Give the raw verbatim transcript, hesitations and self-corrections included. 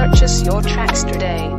Purchase your tracks today.